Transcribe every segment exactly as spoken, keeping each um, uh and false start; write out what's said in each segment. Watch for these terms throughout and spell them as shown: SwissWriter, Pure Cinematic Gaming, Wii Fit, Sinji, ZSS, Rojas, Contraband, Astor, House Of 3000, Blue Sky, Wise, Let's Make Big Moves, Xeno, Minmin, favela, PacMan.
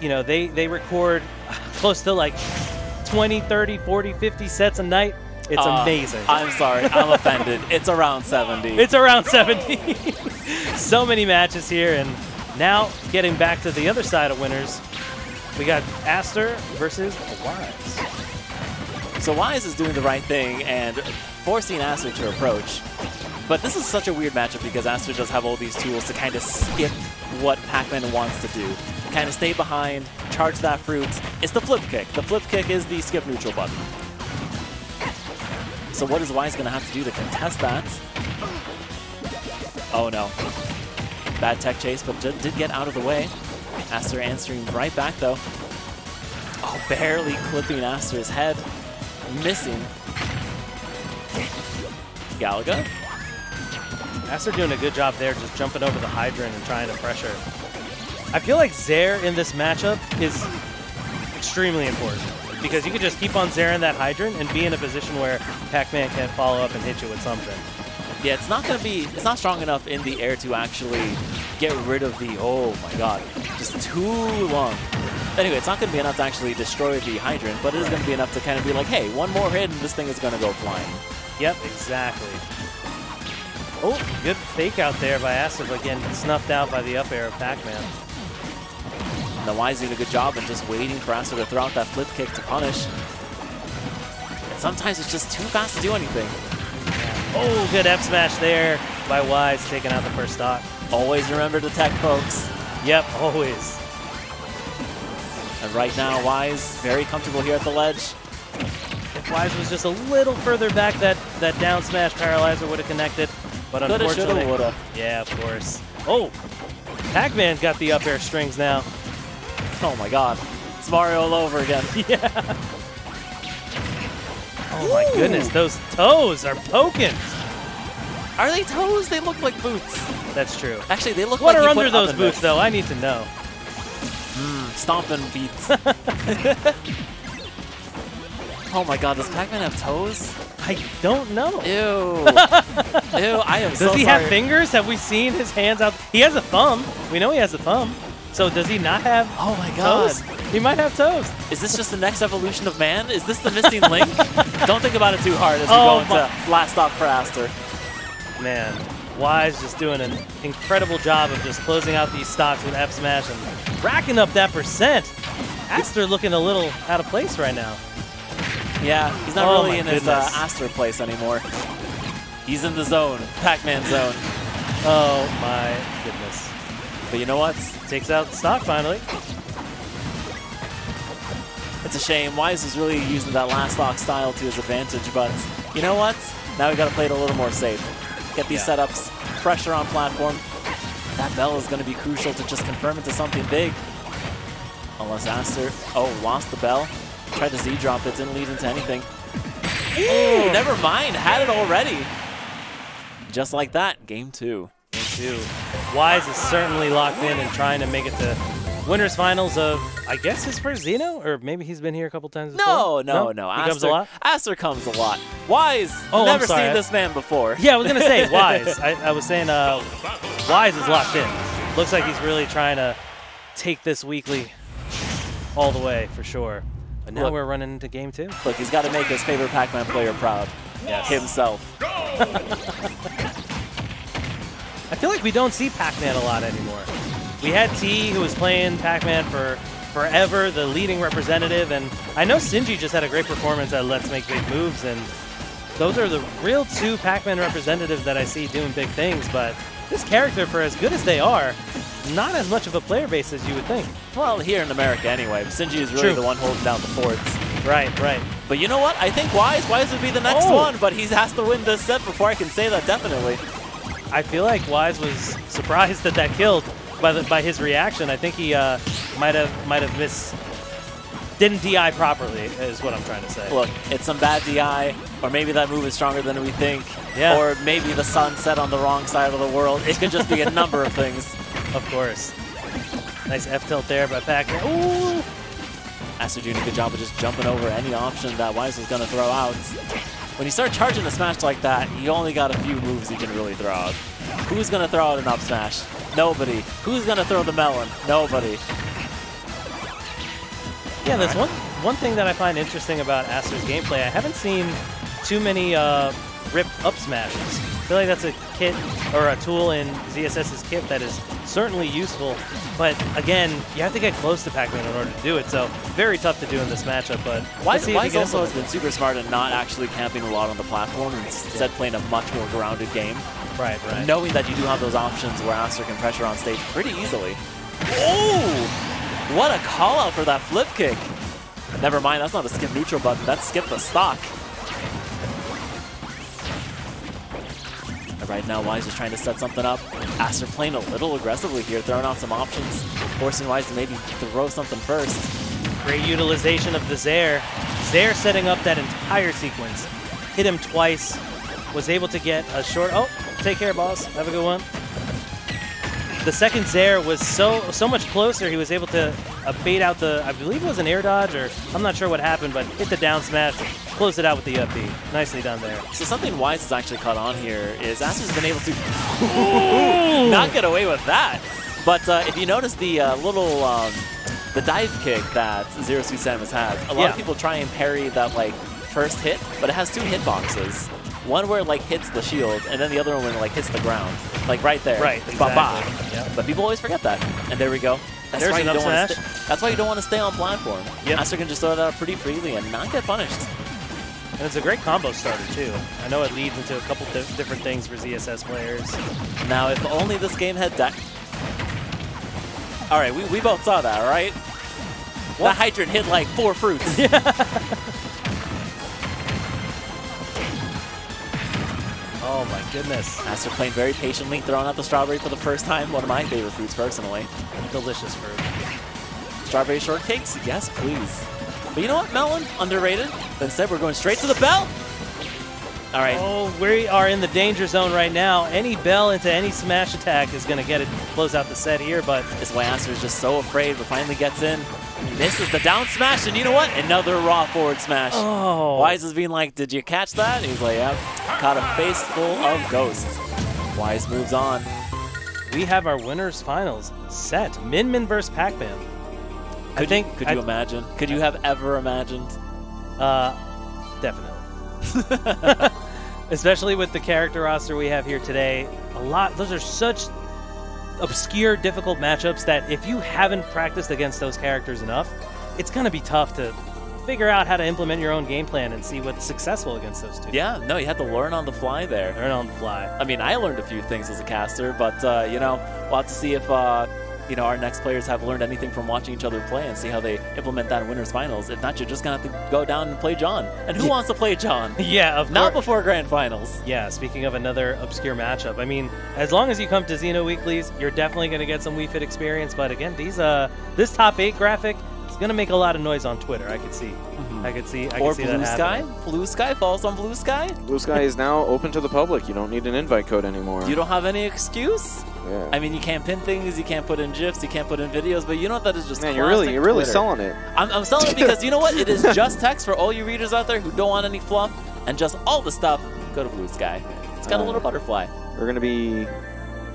you know, they, they record close to like twenty, thirty, forty, fifty sets a night. It's uh, amazing. I'm sorry. I'm offended. It's around seventy. It's around seventy. So many matches here. And now getting back to the other side of winners, we got Astor versus Wise. So Wise is doing the right thing and forcing Astor to approach. But this is such a weird matchup because Astor does have all these tools to kind of skip what PacMan wants to do. Kind of stay behind, charge that fruit. It's the flip kick. The flip kick is the skip neutral button. So what is Wise going to have to do to contest that? Oh no. Bad tech chase, but did get out of the way. Astor answering right back though. Oh, barely clipping Astor's head. Missing. Galaga. Astor doing a good job there, just jumping over the hydrant and trying to pressure. I feel like Zare in this matchup is extremely important, because you can just keep on Zaring that hydrant and be in a position where PacMan can't follow up and hit you with something. Yeah, it's not going to be, it's not strong enough in the air to actually get rid of the, oh my god, just too long. Anyway, it's not going to be enough to actually destroy the hydrant, but it is going to be enough to kind of be like, hey, one more hit and this thing is going to go flying. Yep, exactly. Oh, good fake out there by Astor, again snuffed out by the up air of PacMan. The Wise did a good job and just waiting for Astor to throw out that flip kick to punish. And sometimes it's just too fast to do anything. Oh, good F smash there by Wise, taking out the first stock. Always remember to tech, folks. Yep, always. And right now, Wise very comfortable here at the ledge. If Wise was just a little further back, that, that down smash paralyzer would have connected. But coulda, unfortunately, shoulda, woulda. Yeah, of course. Oh, PacMan got the up air strings now. Oh my god. It's Mario all over again. Yeah. Oh my Ooh. goodness, those toes are poking. Are they toes? They look like boots. That's true. Actually, they look what like What are under those boots, though? I need to know. Mm, stomping beats. Oh my god, does PacMan have toes? I don't know. Ew. Ew, I am does so Does he sorry. have fingers? Have we seen his hands out? He has a thumb. We know he has a thumb. So does he not have Oh my god. Toes? He might have toes. Is this just the next evolution of man? Is this the missing link? Don't think about it too hard as oh we go into last stop for Astor. Man, Wise just doing an incredible job of just closing out these stocks with F smash and racking up that percent. Astor looking a little out of place right now. Yeah, he's not oh really in goodness. his uh, Astor place anymore. He's in the zone, PacMan zone. Oh my goodness. But you know what? Takes out the stock finally. It's a shame. Wise is really using that last stock style to his advantage, but you know what? Now we got to play it a little more safe. Get these yeah. setups, pressure on platform. That bell is going to be crucial to just confirm into something big. Unless Astor, oh, lost the bell. Tried to Z-drop it, didn't lead into anything. Ooh, never mind, had it already. Just like that, game two. Game two. Wise is certainly locked in and trying to make it to winner's finals of, I guess, his first Xeno? Or maybe he's been here a couple times before? No, no, no. no. He Astor, comes a lot? Astor comes a lot. Wise, oh, never seen this man before. Yeah, I was going to say, Wise. I, I was saying uh, Wise is locked in. Looks like he's really trying to take this weekly all the way, for sure. But now look, we're running into game two. Look, he's got to make his favorite PacMan player proud. Yes. Himself. I feel like we don't see PacMan a lot anymore. We had T, who was playing PacMan for forever, the leading representative. And I know Sinji just had a great performance at Let's Make Big Moves. And those are the real two PacMan representatives that I see doing big things. But this character, for as good as they are, not as much of a player base as you would think. Well, here in America anyway. Sinji is really True. the one holding down the forts. Right, right. But you know what? I think Wise, Wise would be the next oh. one, but he has to win this set before I can say that definitely. I feel like Wise was surprised that that killed by the, by his reaction. I think he uh, might have might have missed, didn't D I properly is what I'm trying to say. Look, it's some bad D I, or maybe that move is stronger than we think, yeah. or maybe the sun set on the wrong side of the world. It could just be a number of things. Of course. Nice F tilt there by PacMan. Ooh! Astor doing a good job of just jumping over any option that Wise is going to throw out. When you start charging a smash like that, you only got a few moves you can really throw out. Who's going to throw out an up smash? Nobody. Who's going to throw the melon? Nobody. Yeah, that's one one thing that I find interesting about Astor's gameplay. I haven't seen too many uh, rip up smashes. I feel like that's a kit or a tool in Z S S's kit that is certainly useful, but again, you have to get close to PacMan in order to do it, so very tough to do in this matchup. But Wise also has been super smart and not actually camping a lot on the platform, and instead playing a much more grounded game. Right, right. Knowing that you do have those options where Astor can pressure on stage pretty easily. Oh! What a call out for that flip kick! Never mind, that's not a skip neutral button, that's skip the stock. Right now, Wise is trying to set something up. Astor playing a little aggressively here, throwing out some options, forcing Wise to maybe throw something first. Great utilization of the Zare. Zare setting up that entire sequence. Hit him twice, was able to get a short... Oh, take care, boss. Have a good one. The second Zare was so so much closer, he was able to uh, bait out the... I believe it was an air dodge, or I'm not sure what happened, but hit the down smash. Close it out with the up B. Nicely done there. So something Wise has actually caught on here is Astor's been able to not get away with that. But uh, if you notice the uh, little um, the dive kick that zero two seven has had, a lot yeah. of people try and parry that like first hit, but it has two hitboxes. One where it like hits the shield, and then the other one where it like hits the ground, like right there. Right. Exactly. Ba -ba. Yeah. But people always forget that. And there we go. That's There's why an up smash. That's why you don't want to stay on platform. Yep. Astor can just throw that out pretty freely and not get punished. And it's a great combo starter, too. I know it leads into a couple th different things for Z S S players. Now, if only this game had died. All right, we, we both saw that, right? What? The hydrant hit like four fruits. Yeah. Oh, my goodness. Astor playing very patiently, throwing out the strawberry for the first time. One of my favorite foods, personally. Delicious fruit. Strawberry shortcakes? Yes, please. But you know what, melon? Underrated. But instead, we're going straight to the bell. All right. Oh, we are in the danger zone right now. Any bell into any smash attack is going to get it. Close out the set here, but this way Astor is just so afraid, but finally gets in. Misses the down smash, and you know what? Another raw forward smash. Oh. Wise is being like, did you catch that? He's like, yep. Caught a face full of ghosts. Wise moves on. We have our winners finals set. Minmin versus PacMan. Could I think. You, could I, you imagine? Could you have ever imagined? Uh, definitely. Especially with the character roster we have here today. A lot. Those are such obscure, difficult matchups that if you haven't practiced against those characters enough, it's going to be tough to figure out how to implement your own game plan and see what's successful against those two. Yeah. No, you had to learn on the fly there. Learn on the fly. I mean, I learned a few things as a caster, but uh, you know, we'll have to see if. Uh, you know, our next players have learned anything from watching each other play and see how they implement that in Winners Finals. If not, you're just going to have to go down and play John. And who wants to play John? Yeah, of course. Not before Grand Finals. Yeah, speaking of another obscure matchup, I mean, as long as you come to Xeno Weeklies, you're definitely going to get some Wii Fit experience. But again, these uh, this top eight graphic is going to make a lot of noise on Twitter, I could see. I could see, I or could see Blue that Sky? Happening. Blue Sky falls on Blue Sky? Blue Sky is now open to the public. You don't need an invite code anymore. You don't have any excuse? Yeah. I mean, you can't pin things, you can't put in GIFs, you can't put in videos, but you know what? That is just Man, you're really, you're really Twitter. selling it. I'm, I'm selling it because, you know what? It is just text for all you readers out there who don't want any fluff and just all the stuff. Go to Blue Sky. It's got uh, a little butterfly. We're going to be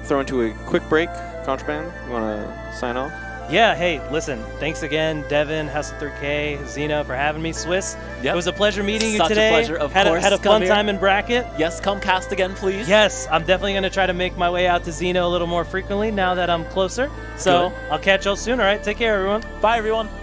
throwing to a quick break. Contraband, you want to sign off? Yeah, hey, listen, thanks again, Devin, House of three K, Xeno, for having me. Swiss, yep. It was a pleasure meeting Such you today. Such a pleasure, of had course. A, had a fun here. time in bracket. Yes, come cast again, please. Yes, I'm definitely going to try to make my way out to Xeno a little more frequently now that I'm closer. So Good. I'll catch y'all soon, all right? Take care, everyone. Bye, everyone.